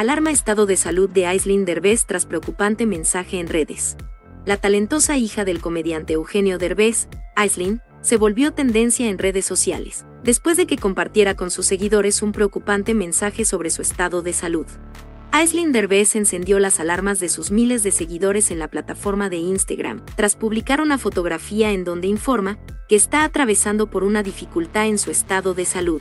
Alarma estado de salud de Aislinn Derbez tras preocupante mensaje en redes. La talentosa hija del comediante Eugenio Derbez, Aislinn, se volvió tendencia en redes sociales, después de que compartiera con sus seguidores un preocupante mensaje sobre su estado de salud. Aislinn Derbez encendió las alarmas de sus miles de seguidores en la plataforma de Instagram, tras publicar una fotografía en donde informa que está atravesando por una dificultad en su estado de salud.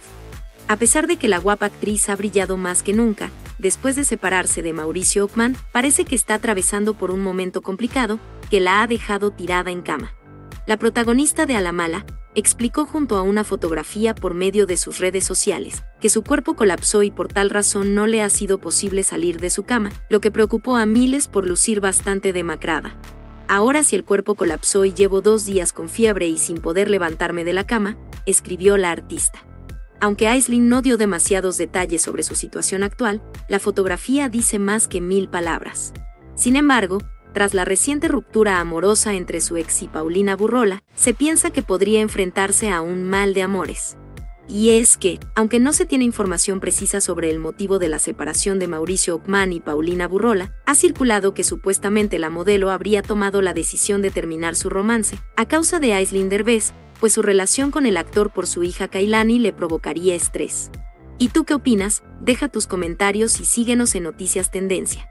A pesar de que la guapa actriz ha brillado más que nunca, después de separarse de Mauricio Ochmann, parece que está atravesando por un momento complicado que la ha dejado tirada en cama. La protagonista de A la Mala explicó junto a una fotografía por medio de sus redes sociales que su cuerpo colapsó y por tal razón no le ha sido posible salir de su cama, lo que preocupó a miles por lucir bastante demacrada. Ahora sí el cuerpo colapsó y llevo 2 días con fiebre y sin poder levantarme de la cama, escribió la artista. Aunque Aislinn no dio demasiados detalles sobre su situación actual, la fotografía dice más que 1000 palabras. Sin embargo, tras la reciente ruptura amorosa entre su ex y Paulina Burrola, se piensa que podría enfrentarse a un mal de amores. Y es que, aunque no se tiene información precisa sobre el motivo de la separación de Mauricio Ochmann y Paulina Burrola, ha circulado que supuestamente la modelo habría tomado la decisión de terminar su romance a causa de Aislinn Derbez, pues su relación con el actor por su hija Kailani le provocaría estrés. ¿Y tú qué opinas? Deja tus comentarios y síguenos en Noticias Tendencia.